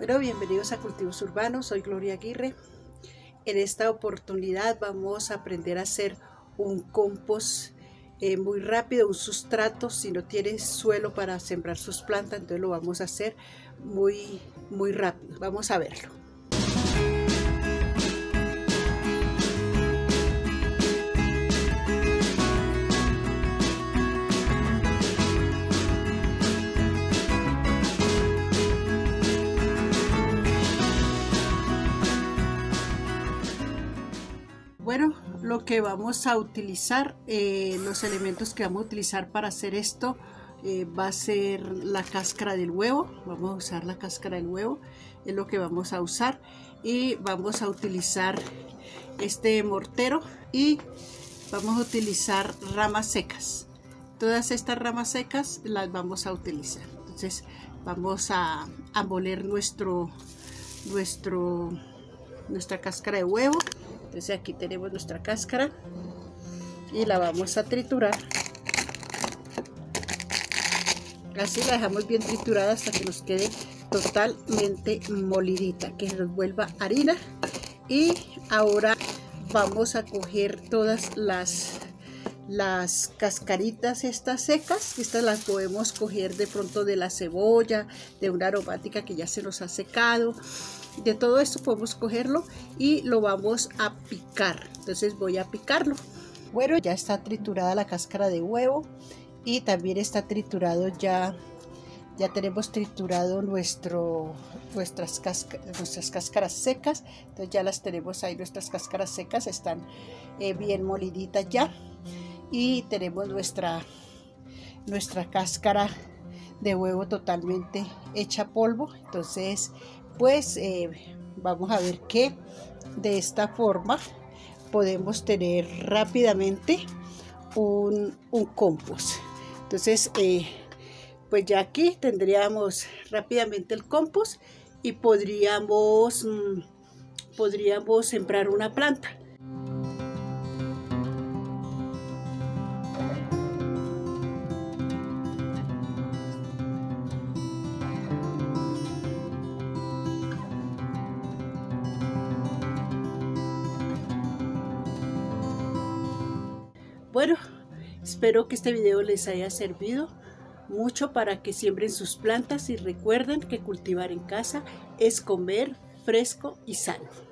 Bueno, bienvenidos a Cultivos Urbanos, soy Gloria Aguirre. En esta oportunidad vamos a aprender a hacer un compost muy rápido, un sustrato. Si no tienes suelo para sembrar sus plantas, entonces lo vamos a hacer muy rápido. Vamos a verlo. Bueno, lo que vamos a utilizar, los elementos que vamos a utilizar para hacer esto va a ser la cáscara del huevo. Vamos a usar la cáscara del huevo, es lo que vamos a usar. Y vamos a utilizar este mortero y vamos a utilizar ramas secas. Todas estas ramas secas las vamos a utilizar. Entonces vamos a moler nuestra cáscara de huevo. Entonces aquí tenemos nuestra cáscara y la vamos a triturar. Así la dejamos bien triturada hasta que nos quede totalmente molidita, que nos vuelva harina. Y ahora vamos a coger todas las cascaritas estas secas. Estas las podemos coger de pronto de la cebolla, de una aromática que ya se nos ha secado. De todo esto podemos cogerlo y lo vamos a picar. Entonces voy a picarlo. Bueno, ya está triturada la cáscara de huevo y también está triturado ya tenemos triturado nuestras cáscaras secas. Entonces ya las tenemos ahí, nuestras cáscaras secas están bien moliditas ya. Y tenemos nuestra cáscara de huevo totalmente hecha polvo. Entonces pues vamos a ver que de esta forma podemos tener rápidamente un compost. Entonces pues ya aquí tendríamos rápidamente el compost y podríamos sembrar una planta. Bueno, espero que este video les haya servido mucho para que siembren sus plantas y recuerden que cultivar en casa es comer fresco y sano.